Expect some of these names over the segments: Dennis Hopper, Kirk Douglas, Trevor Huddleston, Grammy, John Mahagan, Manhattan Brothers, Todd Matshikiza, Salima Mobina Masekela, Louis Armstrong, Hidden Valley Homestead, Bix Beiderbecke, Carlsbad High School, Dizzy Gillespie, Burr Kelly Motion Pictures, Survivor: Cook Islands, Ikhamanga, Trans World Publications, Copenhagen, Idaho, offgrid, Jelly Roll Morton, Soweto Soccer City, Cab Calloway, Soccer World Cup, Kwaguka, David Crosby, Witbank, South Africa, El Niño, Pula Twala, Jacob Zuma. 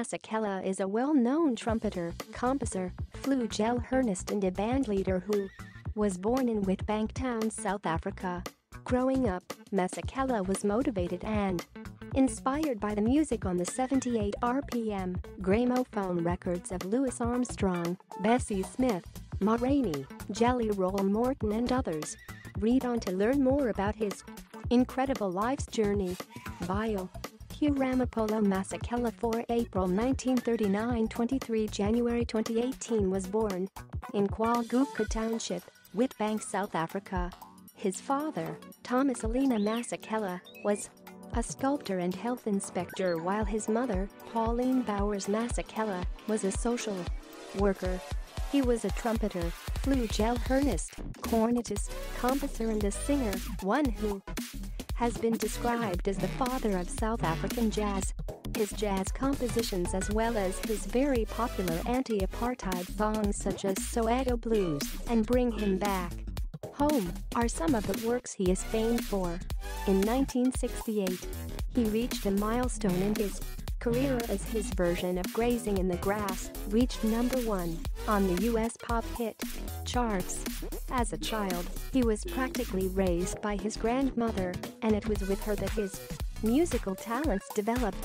Masekela is a well-known trumpeter, composer, flautist and a bandleader who was born in Witbank town, South Africa. Growing up, Masekela was motivated and inspired by the music on the 78 RPM gramophone records of Louis Armstrong, Bessie Smith, Ma Rainey, Jelly Roll Morton and others. Read on to learn more about his incredible life's journey. Bio: Hugh Ramopolo Masekela, 4 April 1939 – 23 January 2018, was born in Kwaguka Township, Witbank, South Africa. His father, Thomas Alina Masekela, was a sculptor and health inspector, while his mother, Pauline Bowers Masekela, was a social worker. He was a trumpeter, flautist, cornetist, composer and a singer, one who has been described as the father of South African jazz. His jazz compositions, as well as his very popular anti-apartheid songs such as Soweto Blues and Bring Him Back Home, are some of the works he is famed for. In 1968, he reached a milestone in his career as his version of Grazing in the Grass reached #1 on the US pop hit charts. As a child, he was practically raised by his grandmother, and it was with her that his musical talents developed.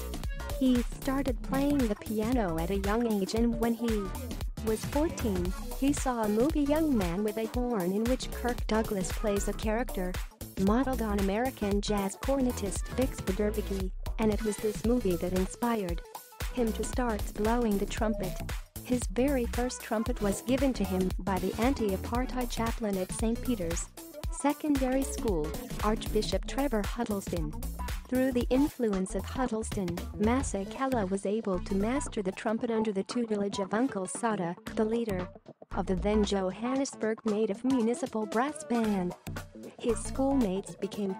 He started playing the piano at a young age, and when he was 14, he saw a movie, Young Man with a Horn, in which Kirk Douglas plays a character modeled on American jazz cornetist Bix Beiderbecke, and it was this movie that inspired him to start blowing the trumpet. His very first trumpet was given to him by the anti-apartheid chaplain at St. Peter's Secondary School, Archbishop Trevor Huddleston. Through the influence of Huddleston, Masekela was able to master the trumpet under the tutelage of Uncle Sauda, the leader of the then Johannesburg native municipal brass band. His schoolmates became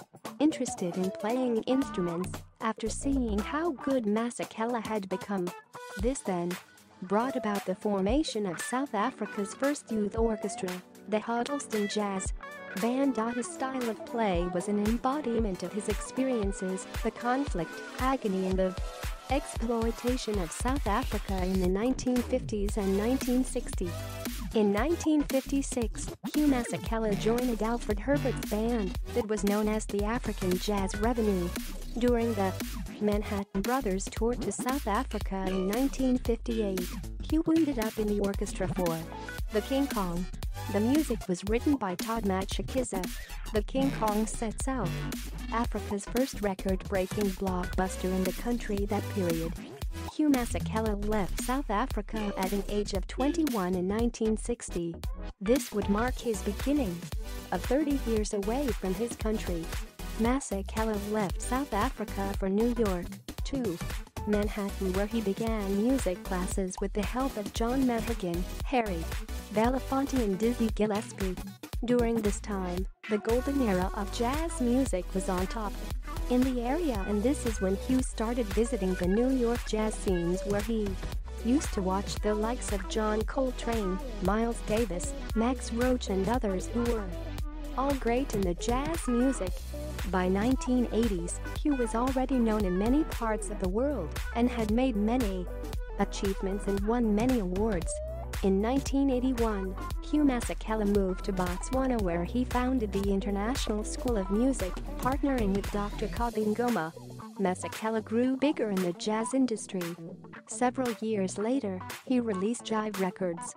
interested in playing instruments after seeing how good Masekela had become. This then brought about the formation of South Africa's first youth orchestra, the Huddleston Jazz Band. His style of play was an embodiment of his experiences, the conflict, agony and the exploitation of South Africa in the 1950s and 1960s. In 1956, Hugh Masekela joined Alfred Herbert's band that was known as the African Jazz Revue. During the Manhattan Brothers tour to South Africa in 1958, Hugh ended up in the orchestra for The King Kong. The music was written by Todd Matshikiza. The King Kong set South Africa's first record-breaking blockbuster in the country that period. Hugh Masekela left South Africa at an age of 21 in 1960. This would mark his beginning of 30 years away from his country. Masekela left South Africa for New York, to Manhattan, where he began music classes with the help of John Mahagan, Harry Belafonte and Dizzy Gillespie. During this time, the golden era of jazz music was on top in the area, and this is when Hugh started visiting the New York jazz scenes, where he used to watch the likes of John Coltrane, Miles Davis, Max Roach and others who were all great in the jazz music. By 1980s, Hugh was already known in many parts of the world and had made many achievements and won many awards. In 1981, Hugh Masekela moved to Botswana, where he founded the International School of Music, partnering with Dr. Kabingoma. Masekela grew bigger in the jazz industry. Several years later, he released Jive Records.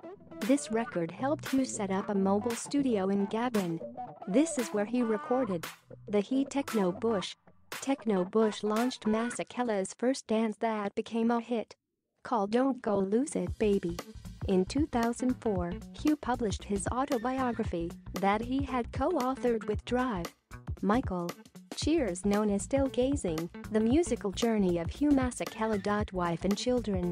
This record helped Hugh set up a mobile studio in Gabon. This is where he recorded the hit Techno Bush. Techno Bush launched Masekela's first dance that became a hit, called Don't Go Lose It Baby. In 2004, Hugh published his autobiography that he had co-authored with Drive Michael Cheers, known as Still Gazing, The Musical Journey of Hugh Masekela. Wife and Children.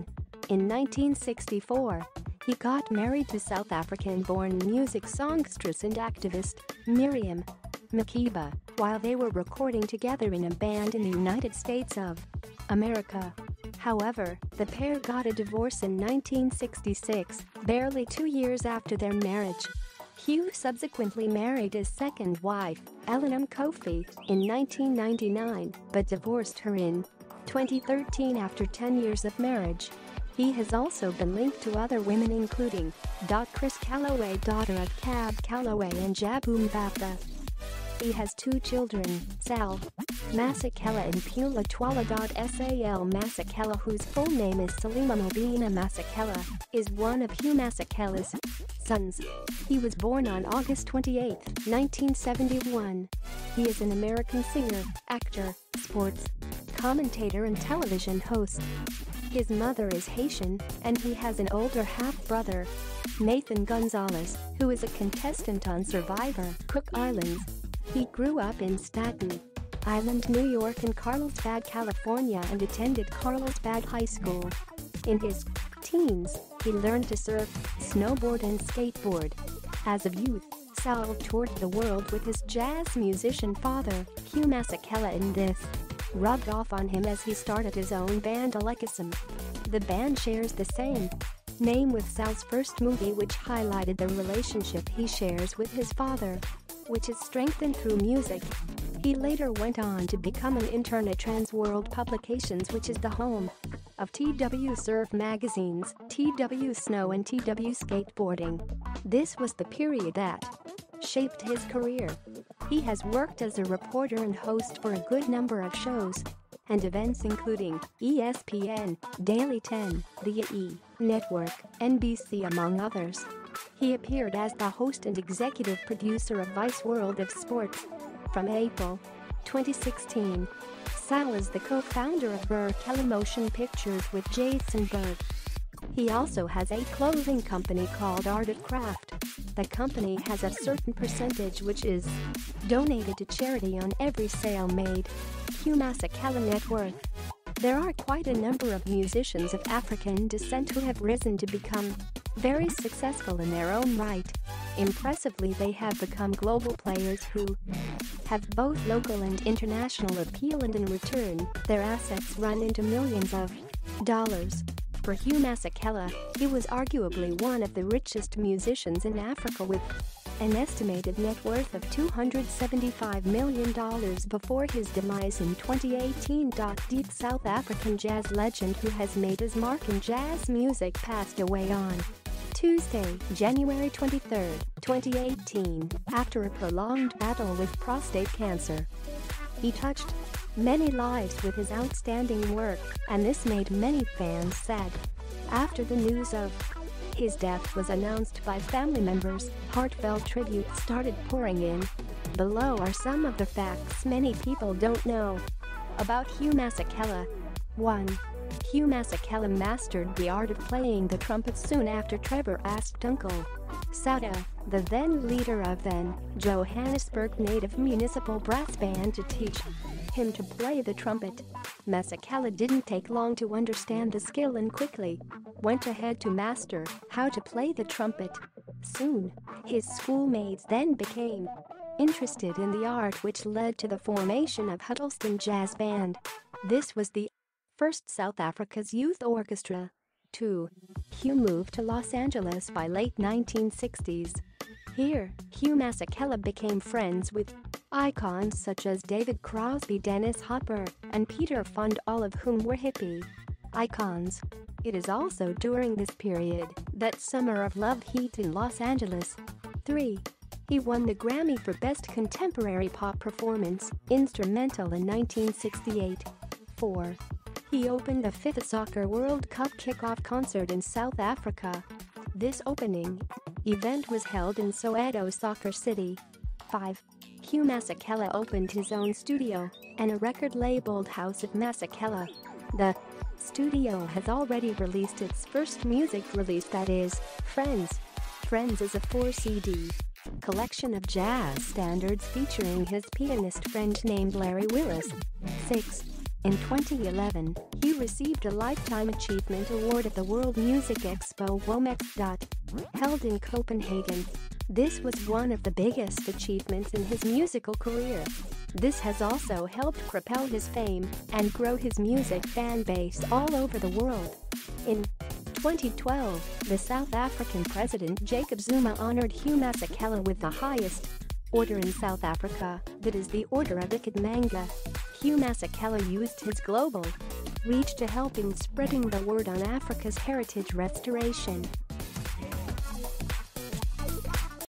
In 1964, he got married to South African-born music songstress and activist Miriam Makeba while they were recording together in a band in the United States of America. However, the pair got a divorce in 1966, barely 2 years after their marriage. Hugh subsequently married his second wife, Eleanor Kofi, in 1999, but divorced her in 2013 after 10 years of marriage. He has also been linked to other women including Chris Calloway, daughter of Cab Calloway and Jaboom Bappa. He has two children, Sal Masekela and Pula Twala. Sal Masekela, whose full name is Salima Mobina Masekela, is one of Hugh Masekela's sons. He was born on August 28, 1971. He is an American singer, actor, sports commentator and television host. His mother is Haitian, and he has an older half-brother, Nathan Gonzalez, who is a contestant on Survivor, Cook Islands. He grew up in Staten Island, New York and Carlsbad, California and attended Carlsbad High School. In his teens, he learned to surf, snowboard and skateboard. As a youth, Sal toured the world with his jazz musician father, Hugh Masekela, and this rubbed off on him as he started his own band, Alekism. The band shares the same name with Sal's first movie, which highlighted the relationship he shares with his father, which is strengthened through music. He later went on to become an intern at Trans World Publications, which is the home of TW Surf magazines, TW Snow and TW Skateboarding. This was the period that shaped his career. He has worked as a reporter and host for a good number of shows and events including ESPN, Daily 10, the E! Network, NBC among others. He appeared as the host and executive producer of Vice World of Sports. From April 2016, Sal is the co-founder of Burr Kelly Motion Pictures with Jason Berg. He also has a clothing company called Art of Craft. The company has a certain percentage which is donated to charity on every sale made. Hugh Masekela net worth. There are quite a number of musicians of African descent who have risen to become very successful in their own right. Impressively, they have become global players who have both local and international appeal, and in return, their assets run into millions of dollars. For Hugh Masekela, he was arguably one of the richest musicians in Africa with an estimated net worth of $275 million before his demise in 2018. Deep South African jazz legend who has made his mark in jazz music passed away on Tuesday, January 23, 2018, after a prolonged battle with prostate cancer. He touched many lives with his outstanding work, and this made many fans sad. After the news of his death was announced by family members, heartfelt tributes started pouring in. Below are some of the facts many people don't know about Hugh Masekela. 1. Hugh Masekela mastered the art of playing the trumpet soon after Trevor asked Uncle Sauda, the then leader of then Johannesburg native municipal brass band, to teach him to play the trumpet. Masekela didn't take long to understand the skill and quickly went ahead to master how to play the trumpet. Soon, his schoolmates then became interested in the art, which led to the formation of Huddleston Jazz Band. This was the first South Africa's youth orchestra. 2. Hugh moved to Los Angeles by late 1960s. Here, Hugh Masekela became friends with icons such as David Crosby, Dennis Hopper, and Peter Fund, all of whom were hippie icons. It is also during this period that Summer of Love heat in Los Angeles. 3. He won the Grammy for Best Contemporary Pop Performance, Instrumental in 1968. 4. He opened the 5th Soccer World Cup kickoff concert in South Africa. This opening event was held in Soweto, Soccer City. 5. Hugh Masekela opened his own studio and a record labeled House of Masekela. The studio has already released its first music release, that is, Friends. Friends is a 4-CD collection of jazz standards featuring his pianist friend named Larry Willis. 6. In 2011, he received a Lifetime Achievement Award at the World Music Expo Womex, held in Copenhagen. This was one of the biggest achievements in his musical career. This has also helped propel his fame and grow his music fan base all over the world. In 2012, the South African president Jacob Zuma honored Hugh Masekela with the highest order in South Africa, that is the Order of Ikhamanga. Hugh Masekela used his global reach to help in spreading the word on Africa's heritage restoration.